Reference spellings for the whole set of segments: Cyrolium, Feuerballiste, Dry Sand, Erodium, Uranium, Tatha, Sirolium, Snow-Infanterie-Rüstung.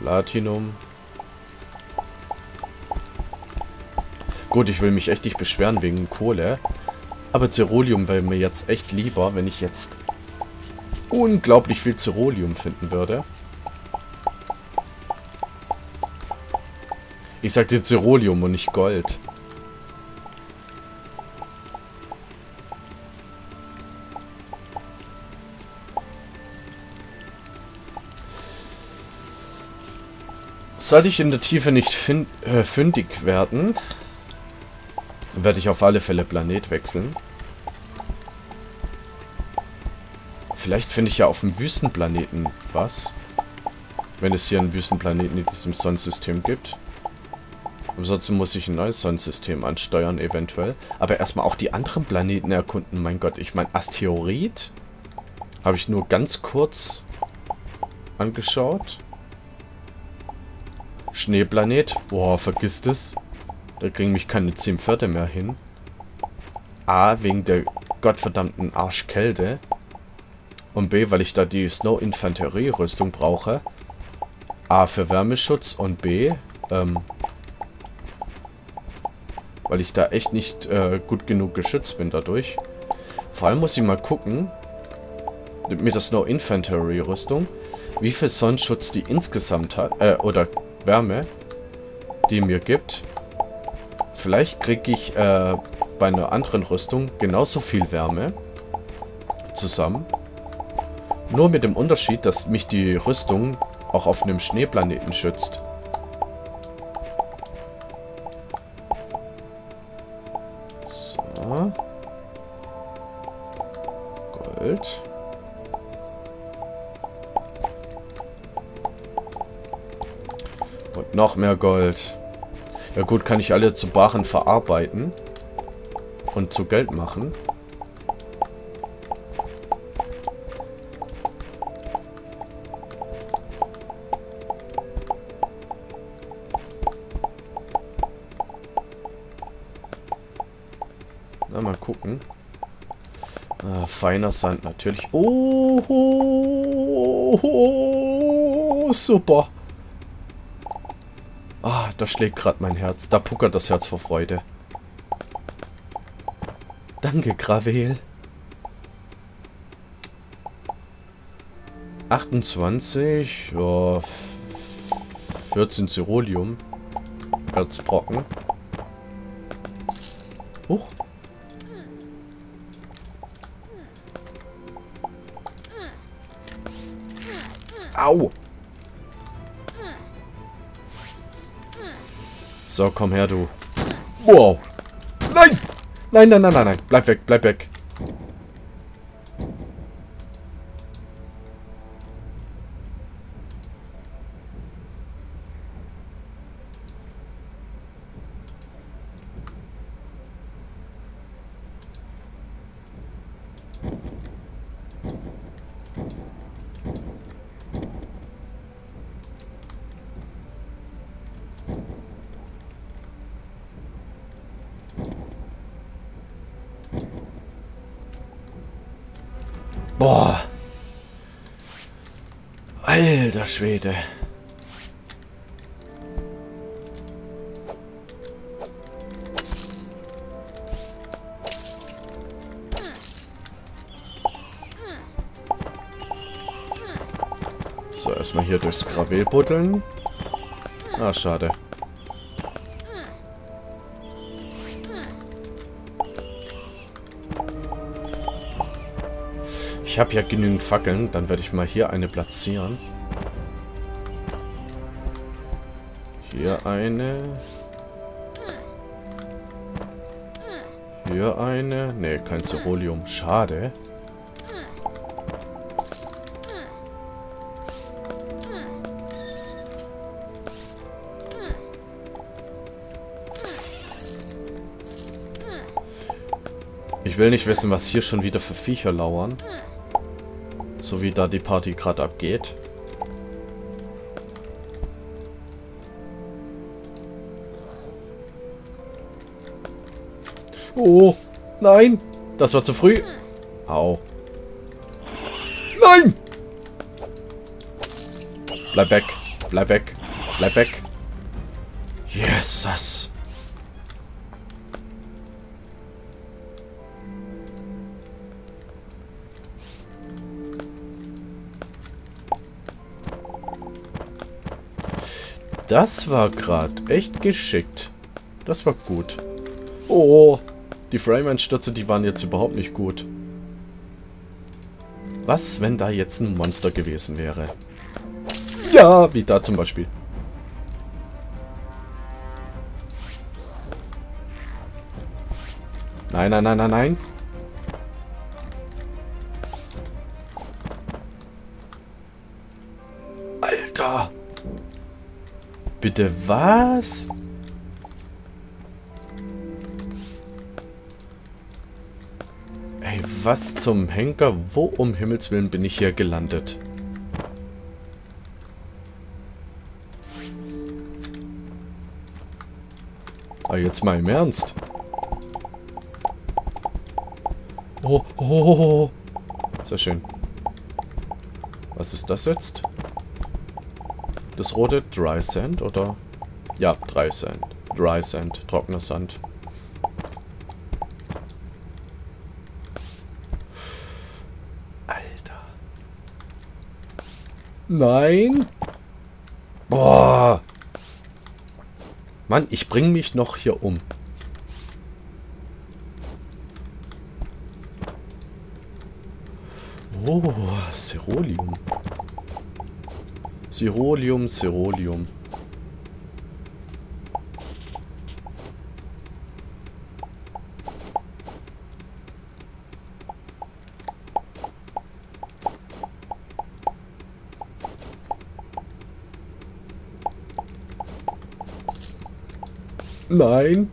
Platinum. Gut, ich will mich echt nicht beschweren wegen Kohle. Aber Cyrolium wäre mir jetzt echt lieber, wenn ich jetzt unglaublich viel Cyrolium finden würde. Ich sagte Cyrolium und nicht Gold. Sollte ich in der Tiefe nicht fündig werden, werde ich auf alle Fälle Planet wechseln. Vielleicht finde ich ja auf dem Wüstenplaneten was. Wenn es hier einen Wüstenplaneten in diesem Sonnensystem gibt. Ansonsten muss ich ein neues Sonnensystem ansteuern, eventuell. Aber erstmal auch die anderen Planeten erkunden. Mein Gott, ich meine, Asteroid habe ich nur ganz kurz angeschaut. Schneeplanet. Boah, vergiss das. Da kriegen mich keine 10 Pferde mehr hin. A, wegen der gottverdammten Arschkälte. Und B, weil ich da die Snow-Infanterie-Rüstung brauche. A, für Wärmeschutz. Und B, weil ich da echt nicht gut genug geschützt bin dadurch. Vor allem muss ich mal gucken, mit der Snow-Infanterie-Rüstung, wie viel Sonnenschutz die insgesamt hat, oder Wärme, die mir gibt. Vielleicht kriege ich bei einer anderen Rüstung genauso viel Wärme zusammen. Nur mit dem Unterschied, dass mich die Rüstung auch auf einem Schneeplaneten schützt. So. Gold. Und noch mehr Gold. Ja gut, kann ich alle zu Waren verarbeiten und zu Geld machen. Na, mal gucken. Ah, feiner Sand natürlich. Oh, super. Ah, da schlägt gerade mein Herz. Da puckert das Herz vor Freude. Danke, Gravel. 28. Oh, 14 Cyrolium. Herzbrocken. Huch. Au! So, komm her, du. Wow. Nein! Nein, nein, nein, nein, nein. Bleib weg, bleib weg. Boah. Alter Schwede. So, erstmal hier durchs Gravel buddeln. Ah, schade. Ich habe ja genügend Fackeln, dann werde ich mal hier eine platzieren. Hier eine. Hier eine. Ne, kein Cyrolium. Schade. Ich will nicht wissen, was hier schon wieder für Viecher lauern. So wie da die Party gerade abgeht. Oh, nein! Das war zu früh! Au. Nein! Bleib weg! Bleib weg. Bleib weg. Jesus. Das war gerade echt geschickt. Das war gut. Oh, die Frame-Einstürze, die waren jetzt überhaupt nicht gut. Was, wenn da jetzt ein Monster gewesen wäre? Ja, wie da zum Beispiel. Nein, nein, nein, nein, nein. Alter. Bitte was? Ey, was zum Henker? Wo um Himmels Willen bin ich hier gelandet? Ah, jetzt mal im Ernst. Oh, oh, oh, oh. Sehr schön. Was ist das jetzt? Das rote Dry Sand, oder? Ja, Dry Sand. Dry Sand, trockener Sand. Alter. Nein. Boah. Mann, ich bring mich noch hier um. Oh, Sirolium. Cyrolium, Sirolium. Nein.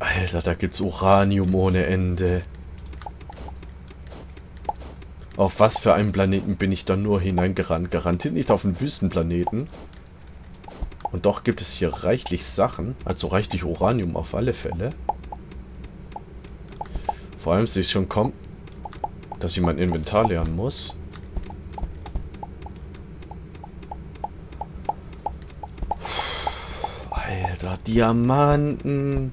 Alter, da gibt's Uranium ohne Ende. Auf was für einen Planeten bin ich da nur hineingerannt? Garantiert nicht auf einen Wüstenplaneten. Und doch gibt es hier reichlich Sachen. Also reichlich Uranium auf alle Fälle. Vor allem sehe ich schon kommen, dass ich mein Inventar leeren muss. Alter, Diamanten.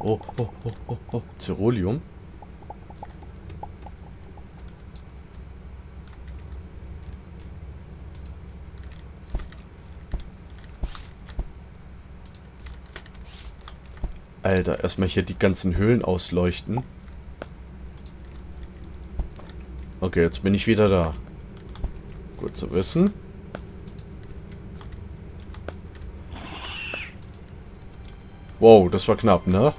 Oh, oh, oh, oh, oh. Cyrolium. Alter, erstmal hier die ganzen Höhlen ausleuchten. Okay, jetzt bin ich wieder da. Gut zu wissen. Wow, das war knapp, ne?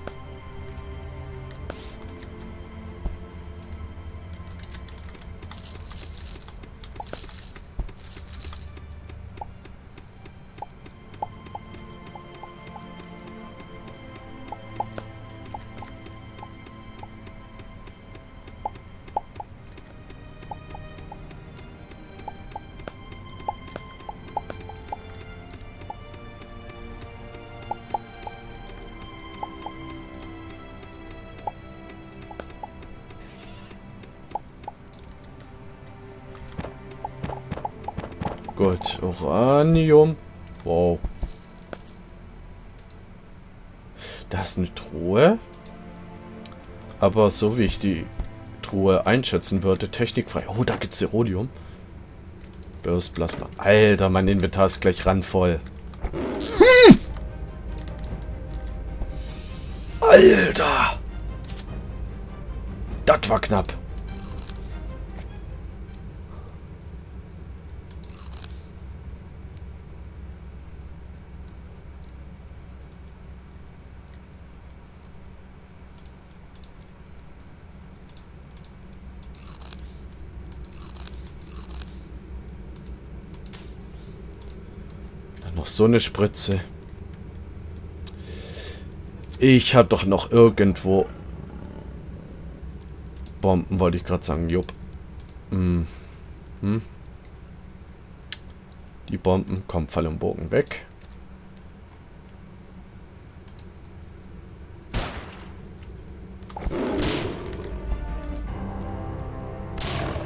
Gut, Uranium. Wow. Das ist eine Truhe. Aber so wie ich die Truhe einschätzen würde, technikfrei. Oh, da gibt's Erodium. Burst Plasma. Alter, mein Inventar ist gleich randvoll. Alter. Das war knapp. So eine Spritze. Ich habe doch noch irgendwo... Bomben, wollte ich gerade sagen. Jupp. Hm. Hm. Die Bomben. Komm, Pfeil und Bogen weg.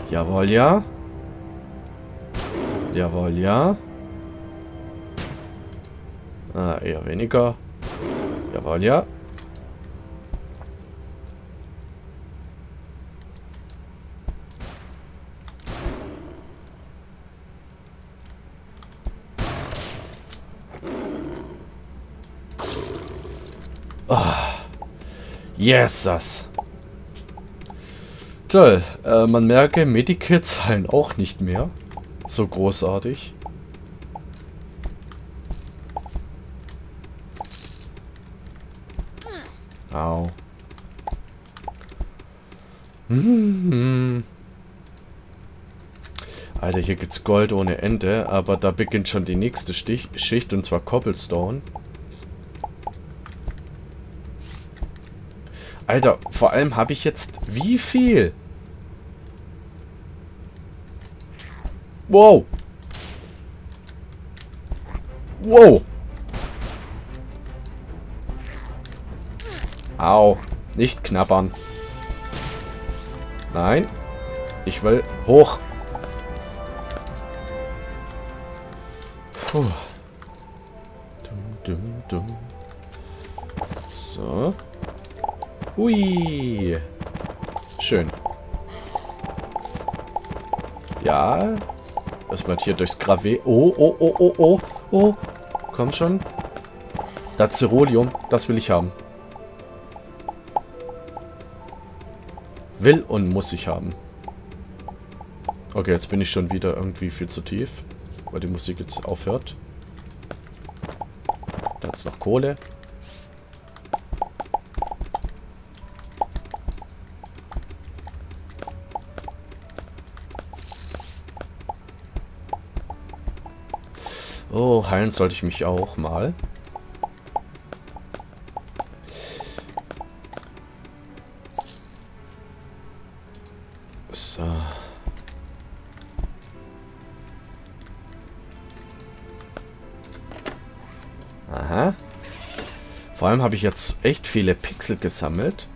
Jawohl, ja. Jawohl, ja. Ah, eher weniger. Jawohl, ja. Oh. Jesus. Toll. Man merke, Medikits heilen auch nicht mehr. So großartig. Au. Alter, hier gibt's Gold ohne Ende, aber da beginnt schon die nächste Schicht, und zwar Cobblestone. Alter, vor allem habe ich jetzt wie viel? Wow. Wow. Au. Nicht knabbern. Nein. Ich will hoch. Puh. Dum, dum, dum. So. Hui. Schön. Ja. Erstmal hier durchs Gravel. Oh, oh, oh, oh, oh. Oh. Komm schon. Das Cyrolium. Das will ich haben. Will und muss ich haben. Okay, jetzt bin ich schon wieder irgendwie viel zu tief. Weil die Musik jetzt aufhört. Da ist noch Kohle. Oh, heilen sollte ich mich auch mal. So. Aha. Vor allem habe ich jetzt echt viele Pixel gesammelt.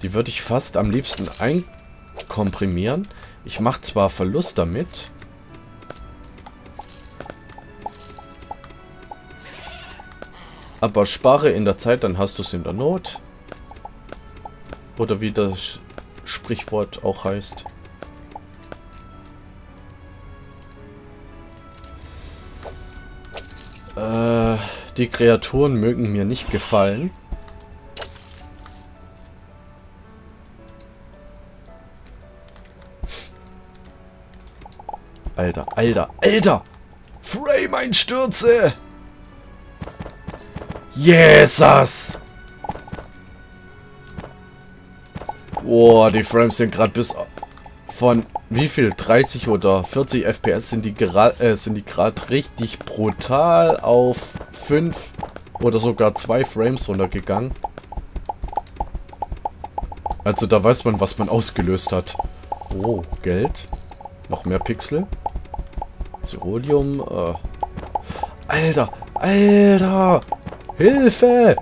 Die würde ich fast am liebsten einkomprimieren. Ich mache zwar Verlust damit... Aber spare in der Zeit, dann hast du es in der Not. Oder wie das Sprichwort auch heißt. Die Kreaturen mögen mir nicht gefallen. Alter, Alter, Alter! Frame Einstürze! Jesus! Boah, die Frames sind gerade bis von wie viel? 30 oder 40 FPS sind die gerade richtig brutal auf 5 oder sogar 2 Frames runtergegangen. Also da weiß man, was man ausgelöst hat. Oh, Geld. Noch mehr Pixel. Sirolium. Alter, Alter! Hilfe!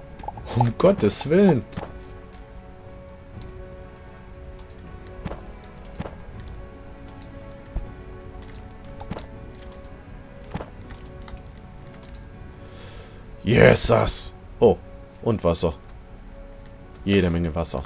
Um Gottes Willen! Jesus! Oh, und Wasser. Jede Menge Wasser.